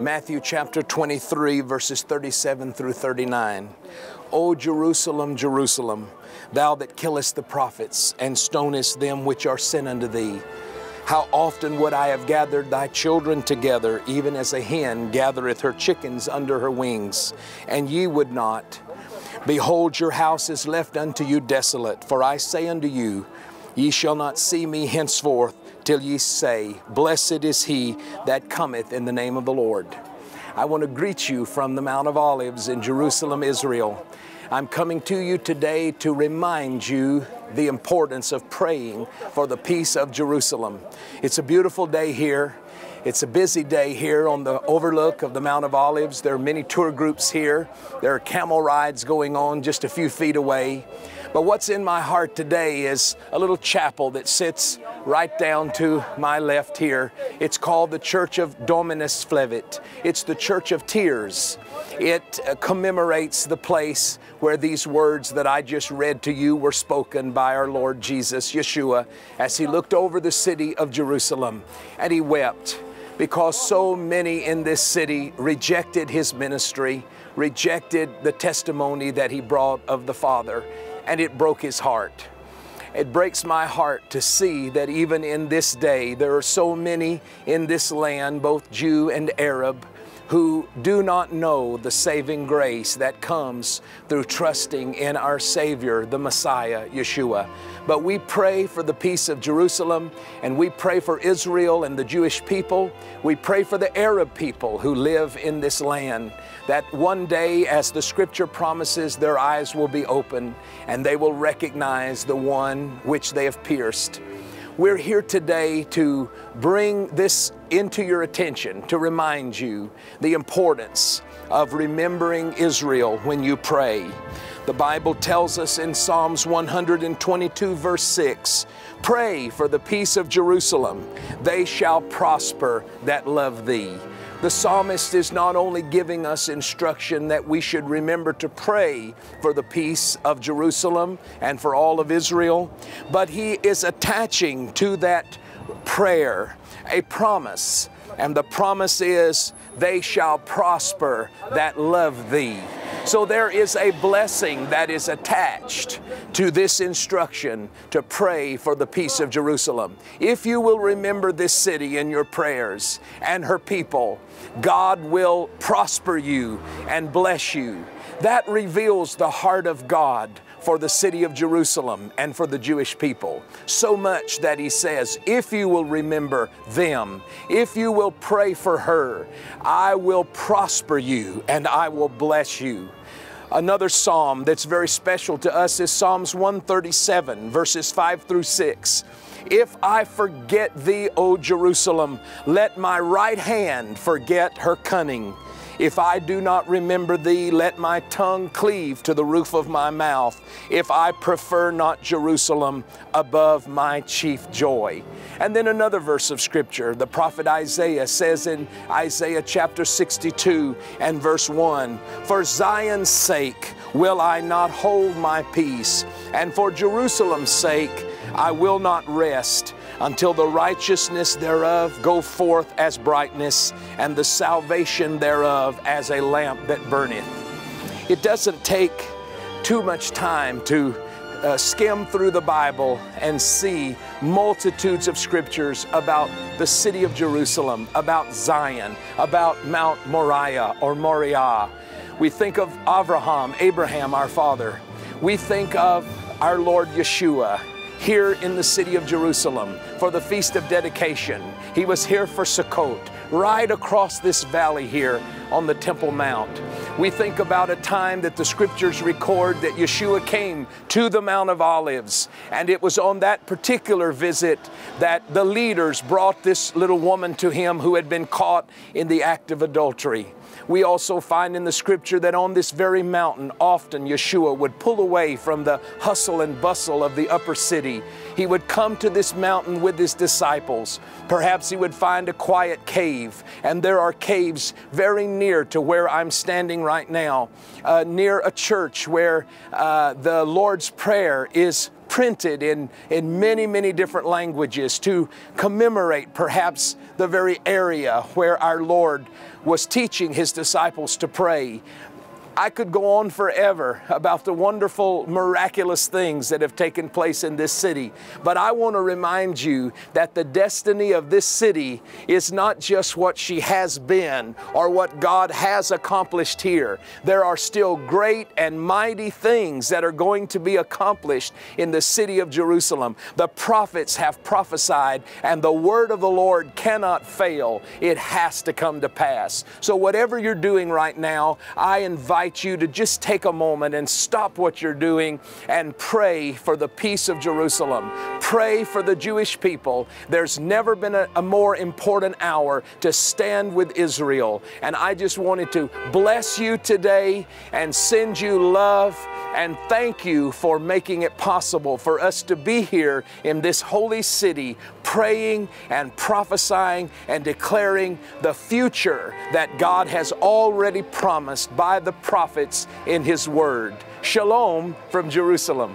Matthew chapter 23, verses 37 through 39. O Jerusalem, Jerusalem, thou that killest the prophets and stonest them which are sent unto thee. How often would I have gathered thy children together, even as a hen gathereth her chickens under her wings, and ye would not. Behold, your house is left unto you desolate, for I say unto you, ye shall not see me henceforth, till ye say, Blessed is he that cometh in the name of the Lord. I want to greet you from the Mount of Olives in Jerusalem, Israel. I'm coming to you today to remind you the importance of praying for the peace of Jerusalem. It's a beautiful day here. It's a busy day here on the overlook of the Mount of Olives. There are many tour groups here. There are camel rides going on just a few feet away. But what's in my heart today is a little chapel that sits right down to my left here. It's called the Church of Dominus Flevit. It's the Church of Tears. It commemorates the place where these words that I just read to you were spoken by our Lord Jesus, Yeshua, as he looked over the city of Jerusalem and he wept. Because so many in this city rejected his ministry, rejected the testimony that he brought of the Father, and it broke his heart. It breaks my heart to see that even in this day, there are so many in this land, both Jew and Arab, who do not know the saving grace that comes through trusting in our Savior, the Messiah, Yeshua. But we pray for the peace of Jerusalem, and we pray for Israel and the Jewish people. We pray for the Arab people who live in this land, that one day, as the Scripture promises, their eyes will be open, and they will recognize the one which they have pierced. We're here today to bring this into your attention, to remind you the importance of remembering Israel when you pray. The Bible tells us in Psalms 122, verse 6, "Pray for the peace of Jerusalem, they shall prosper that love thee." The psalmist is not only giving us instruction that we should remember to pray for the peace of Jerusalem and for all of Israel, but he is attaching to that prayer a promise, and the promise is, they shall prosper that love thee. So there is a blessing that is attached to this instruction to pray for the peace of Jerusalem. If you will remember this city in your prayers and her people, God will prosper you and bless you. That reveals the heart of God for the city of Jerusalem and for the Jewish people. So much that he says, if you will remember them, if you will pray for her, I will prosper you and I will bless you. Another psalm that's very special to us is Psalms 137, verses 5 through 6. If I forget thee, O Jerusalem, let my right hand forget her cunning. If I do not remember thee, let my tongue cleave to the roof of my mouth, if I prefer not Jerusalem above my chief joy. And then another verse of Scripture, the prophet Isaiah says in Isaiah chapter 62 and verse 1, For Zion's sake will I not hold my peace, and for Jerusalem's sake I will not rest, until the righteousness thereof go forth as brightness, and the salvation thereof as a lamp that burneth. It doesn't take too much time to skim through the Bible and see multitudes of scriptures about the city of Jerusalem, about Zion, about Mount Moriah or Moriah. We think of Avraham, Abraham, our father. We think of our Lord Yeshua, here in the city of Jerusalem for the Feast of Dedication. He was here for Sukkot, right across this valley here on the Temple Mount. We think about a time that the Scriptures record that Yeshua came to the Mount of Olives, and it was on that particular visit that the leaders brought this little woman to him who had been caught in the act of adultery. We also find in the Scripture that on this very mountain, often Yeshua would pull away from the hustle and bustle of the upper city. He would come to this mountain with his disciples. Perhaps he would find a quiet cave, and there are caves very near to where I'm standing right now, near a church where the Lord's Prayer is printed in many, many different languages to commemorate perhaps the very area where our Lord was teaching His disciples to pray. I could go on forever about the wonderful, miraculous things that have taken place in this city, but I want to remind you that the destiny of this city is not just what she has been or what God has accomplished here. There are still great and mighty things that are going to be accomplished in the city of Jerusalem. The prophets have prophesied, and the word of the Lord cannot fail. It has to come to pass. So whatever you're doing right now, I invite you to just take a moment and stop what you're doing and pray for the peace of Jerusalem. Pray for the Jewish people. There's never been a more important hour to stand with Israel. And I just wanted to bless you today and send you love and thank you for making it possible for us to be here in this holy city, praying and prophesying and declaring the future that God has already promised by the prophets in His Word. Shalom from Jerusalem.